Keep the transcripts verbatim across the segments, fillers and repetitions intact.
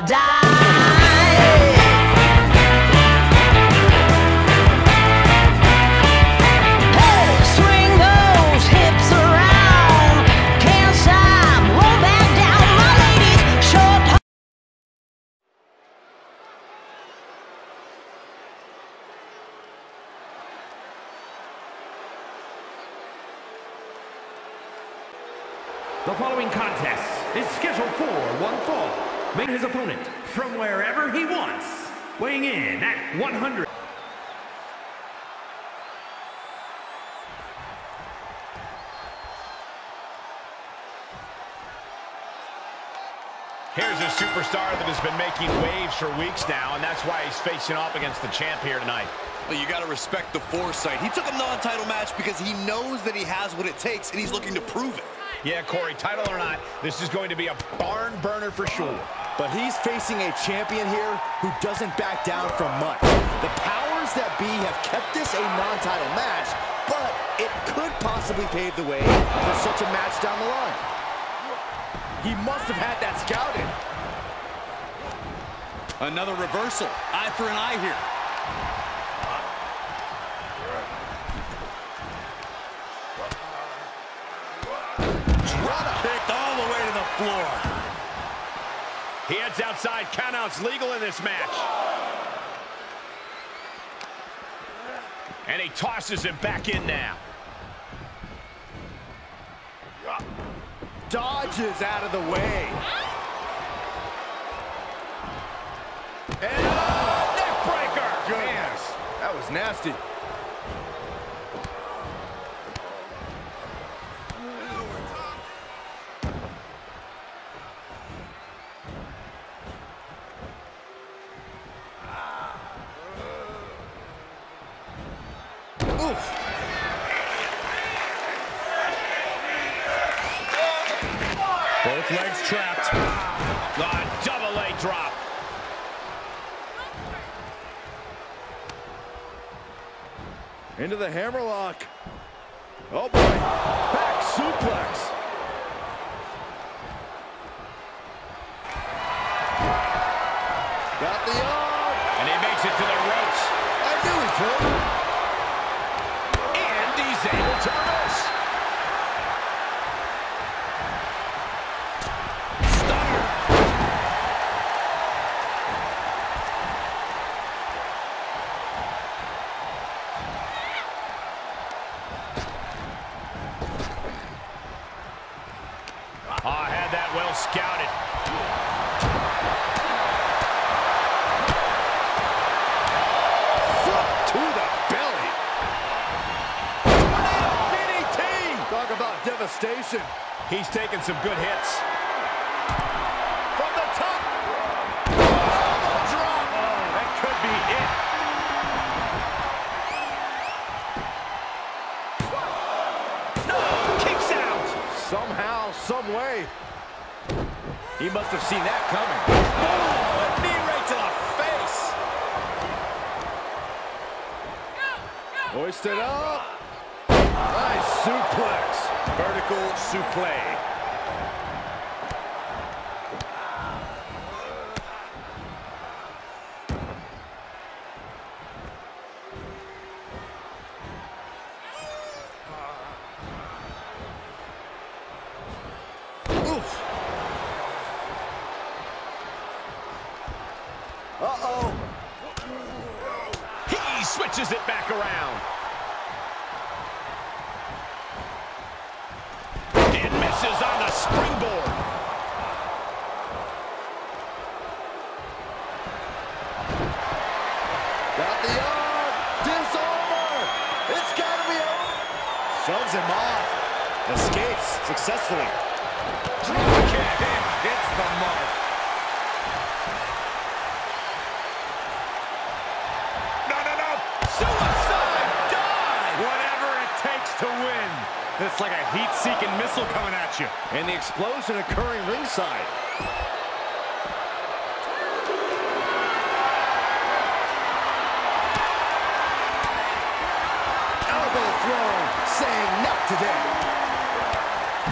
gonna die. The following contest is scheduled for one fall. Make his opponent from wherever he wants, weighing in at one hundred. Here's a superstar that has been making waves for weeks now, and that's why he's facing off against the champ here tonight. Well, you got to respect the foresight. He took a non-title match because he knows that he has what it takes, and he's looking to prove it. Yeah, Corey, title or not, this is going to be a barn burner for sure. But he's facing a champion here who doesn't back down from much. The powers that be have kept this a non-title match, but it could possibly pave the way for such a match down the line. He must have had that scouted. Another reversal, eye for an eye here. Kicked all the way to the floor. He heads outside. Countouts legal in this match. And he tosses him back in now. Dodges out of the way. And oh, neck breaker. Goodness. That was nasty. Both legs trapped. Ah, a double leg drop. Into the hammerlock. Oh boy. Back suplex. Got the arm. And he makes it to the ropes. I knew he could. And he's able to reverse. Scouted. Foot to the belly. D D T. Talk about devastation. He's taking some good hits. From the top. Drop. Oh, that could be it. No, kicks out. Somehow, some way. He must have seen that coming. Oh, a knee right to the face. Hoisted up. Nice suplex. Vertical suplex. Uh-oh. He switches it back around. And misses on the springboard. Got the arm. Disarmer. It's got to be over. Shoves him off. Escapes successfully. Drop kick. Hits the mark. Suicide dive! Whatever it takes to win. It's like a heat-seeking missile coming at you. And the explosion occurring ringside. Elbow thrown, saying not today.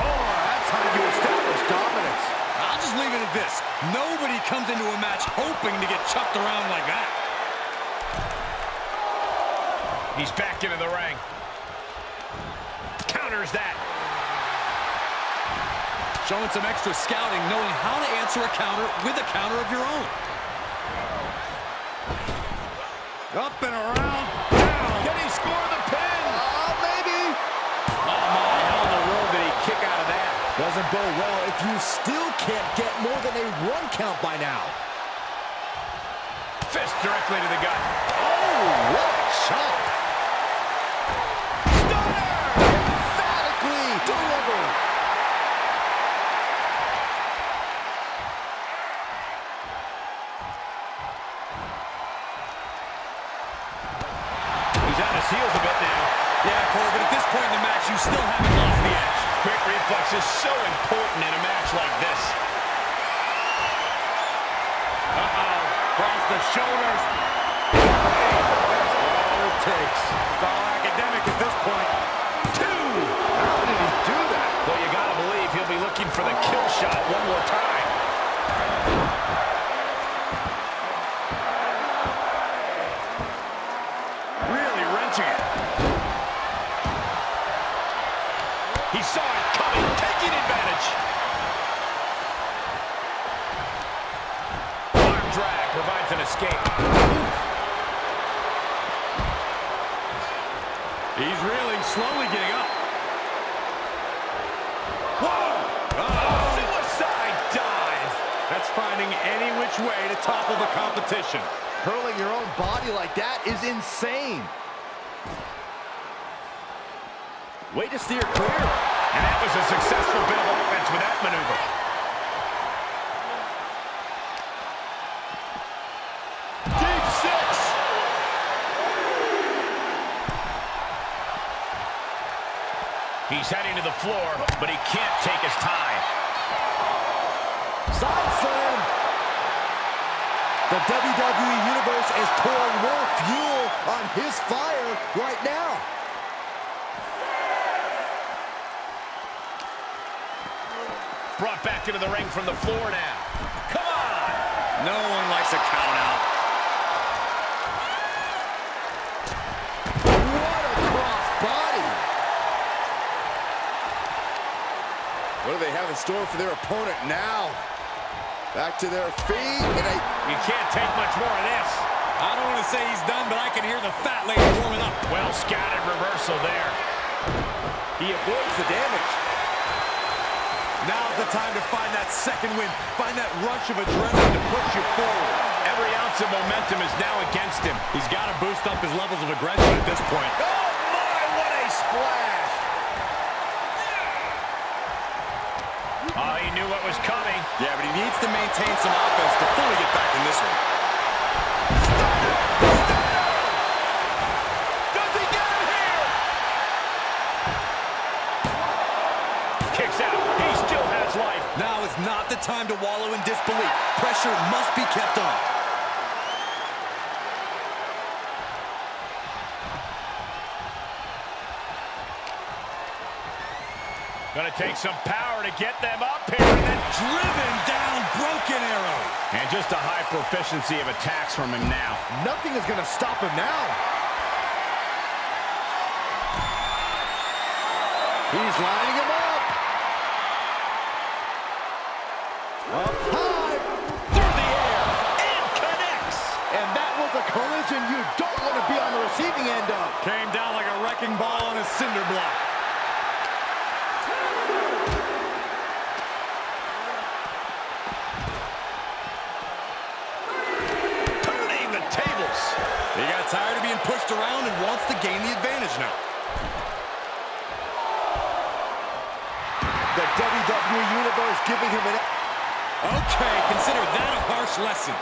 Oh, that's how you establish dominance. I'll just leave it at this. this. Nobody comes into a match hoping to get chucked around like that. He's back into the ring. Counters that. Showing some extra scouting, knowing how to answer a counter with a counter of your own. Up and around. Down. Can he score the pin? Oh, maybe. Oh, my. How in the world did he kick out of that? Doesn't go well if you still can't get more than a one count by now. Fist directly to the gut. Oh, what a shot. Stunner! Emphatically delivered. He's on his heels a bit now. Yeah, Cole, but at this point in the match, you still haven't lost the action. Quick reflex is so important in a match like this. Uh-oh. Cross the shoulders. That's all it takes. It's all academic at this point. Two! How did he do that? Well, you gotta believe he'll be looking for the kill shot one more time. Really wrenching it. He saw it coming, taking advantage. Arm drag provides an escape. He's reeling, slowly getting up. Whoa! Uh-oh. Suicide dive. That's finding any which way to topple the competition. Hurling your own body like that is insane. Way to steer clear. And that was a successful bit of offense with that maneuver. Deep six. He's heading to the floor, but he can't take his time. Side slam. The W W E Universe is pouring more fuel on his fire right now. Brought back into the ring from the floor now. Come on! No one likes a count out. What a cross body! What do they have in store for their opponent now? Back to their feet and a... You can't take much more of this. I don't want to say he's done, but I can hear the fat lady warming up. Well scouted reversal there. He avoids the damage. Now's the time to find that second win. Find that rush of adrenaline to push you forward. Every ounce of momentum is now against him. He's got to boost up his levels of aggression at this point. Oh, my, what a splash! Oh, uh, he knew what was coming. Yeah, but he needs to maintain some offense to fully get back in this one. Does he get it here? Kicks out. Life. Now is not the time to wallow in disbelief. Pressure must be kept on. Gonna take some power to get them up here. And then driven down, broken arrow. And just a high proficiency of attacks from him now. Nothing is gonna stop him now. He's lining him up. Up high, through the air, and connects. And that was a collision you don't want to be on the receiving end of. Came down like a wrecking ball on a cinder block. Turning the tables. He got tired of being pushed around and wants to gain the advantage now. The W W E Universe giving him an... Okay, consider that a harsh lesson.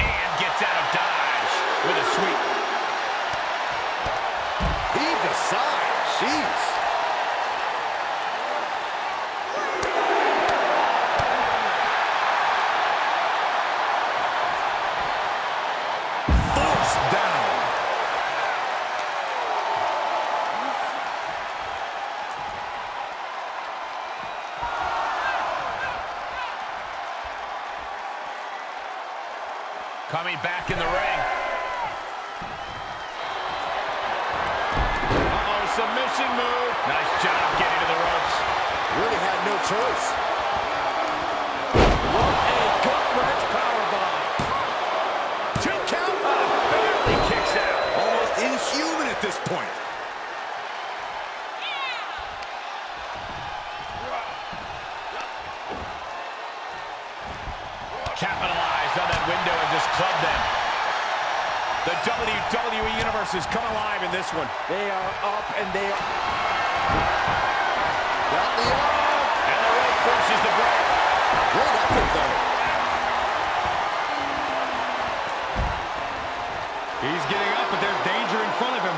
And gets out of dodge with a sweep. He decides, jeez. Forced down. Coming back in the ring. Uh-oh, submission move. Nice job getting to the ropes. Really had no choice. What a gut wrench powerbomb. Two count. Oh, barely kicks out. Almost inhuman at this point. Capitalized on that window and just clubbed them. The W W E Universe has come alive in this one. They are up and they are... Got the arm! And the right forces the break. Good effort, though. He's getting up, but there's danger in front of him.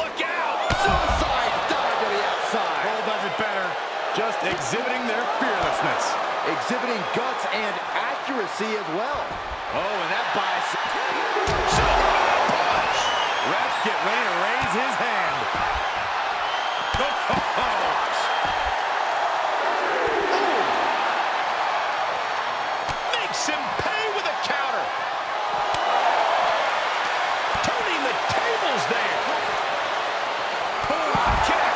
Look out! Suicide dive to the outside. Cole does it better. Just exhibiting their fearlessness. Exhibiting guts and accuracy as well. Oh, and that buys. Refs get ready to raise his hand. Oh, oh, oh. Ooh. Makes him pay with a counter. Turning the tables there. Boom, kick.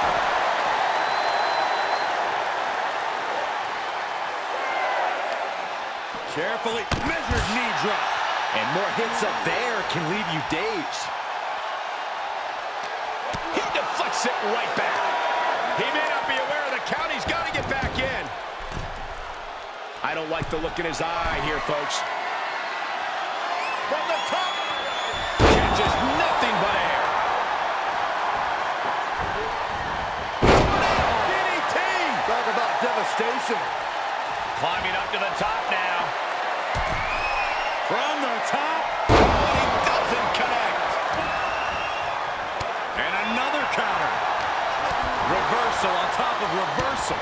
Carefully measured knee drop. And more hits up there can leave you dazed. He deflects it right back. He may not be aware of the count. He's got to get back in. I don't like the look in his eye here, folks. From the top. Catches nothing but air. D D T. Talk about devastation. Climbing up to the top now. From the top, oh, he doesn't connect. And another counter. Reversal on top of reversal.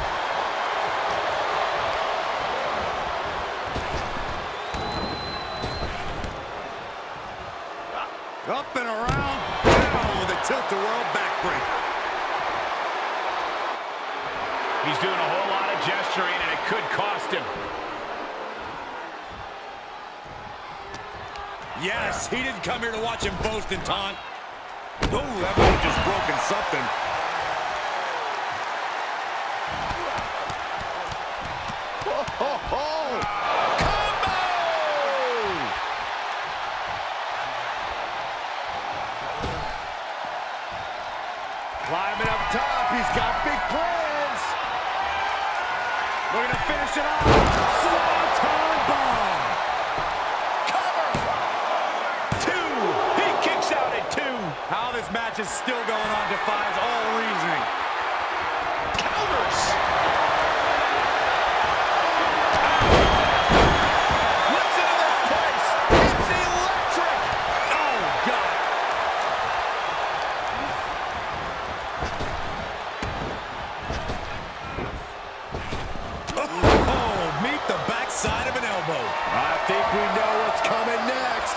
Up and around, down with a tilt-a-whirl backbreaker. He's doing a whole lot of gesturing, and it could cost him. Yes, he didn't come here to watch him boast and taunt. Oh, that would have just broken something. Ho, ho, ho! Combo! Climbing up top, he's got big plans. We're gonna finish it off. Swanton bomb. How this match is still going on defies all reasoning. Counters! Listen to this place! It's electric! Oh, God! Oh, meet the backside of an elbow. I think we know what's coming next.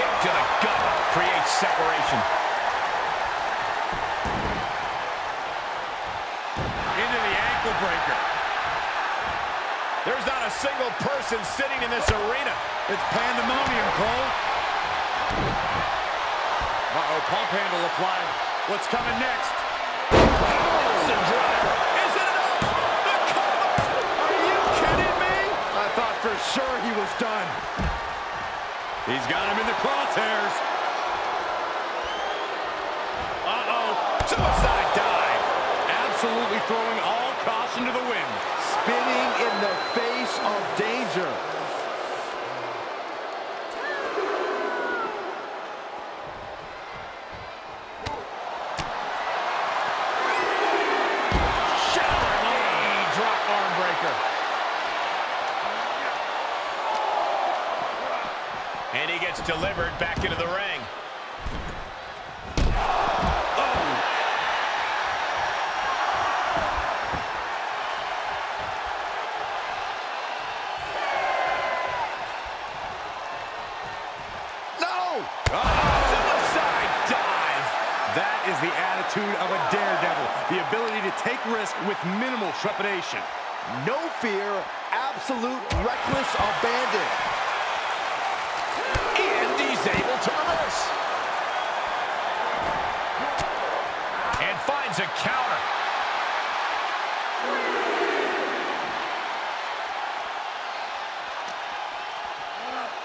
To the gut, creates separation. Into the ankle breaker. There's not a single person sitting in this arena. It's pandemonium, Cole. Uh-oh, pump handle applied. What's coming next? Nelson driver. Is it enough? The cover! Are you kidding me? I thought for sure he was done. He's got him in the crosshairs. Uh-oh, suicide dive. Absolutely throwing all caution to the wind. Spinning in the face of danger. Shower knee drop arm breaker. And he gets delivered back into the ring. Oh. No! Oh, suicide dive! That is the attitude of a daredevil. The ability to take risk with minimal trepidation. No fear, absolute reckless abandon. And he's able to reverse. And finds a counter.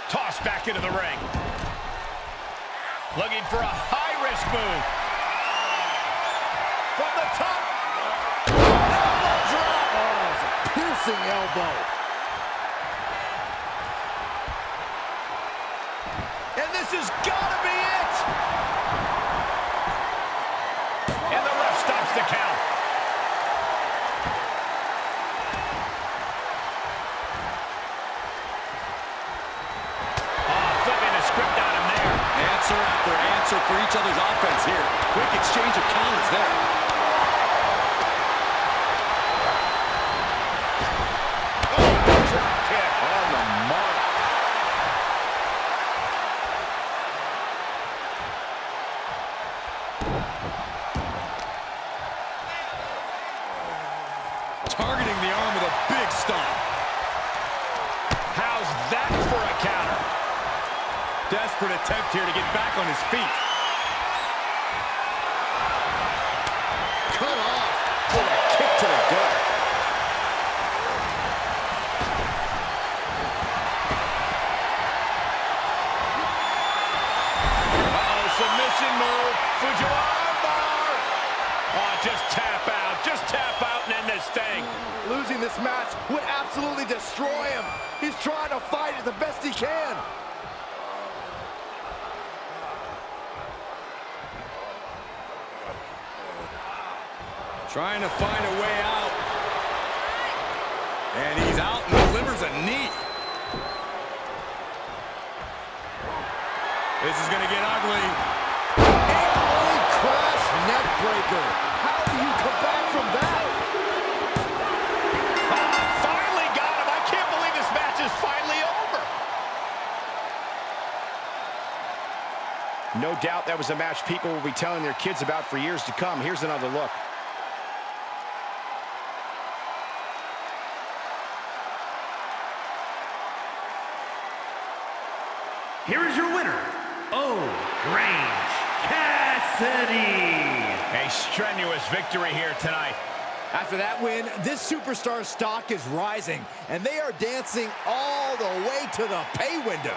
Tossed back into the ring. Looking for a high-risk move. From the top. Elbow drop. Oh, it's a piercing elbow. And this has got to be it. And the ref stops the count. Answer after answer for each other's offense here. Quick exchange of counters there. Oh, drop kick on the mark. Targeting the arm with a big stomp. How's that for a counter? Desperate attempt here to get back on his feet. Cut off. What a kick to the gut. Uh-oh, submission move. Fujiwara bar. Oh, just tap out. Just tap out and end this thing. Losing this match would absolutely destroy him. He's trying to fight it the best he can. Trying to find a way out. And he's out and delivers a knee. This is going to get ugly. Holy crash neck breaker. How do you come back from that? Oh, finally got him. I can't believe this match is finally over. No doubt that was a match people will be telling their kids about for years to come. Here's another look. Here is your winner, Orange Cassidy. A strenuous victory here tonight. After that win, this superstar stock is rising, and they are dancing all the way to the pay window.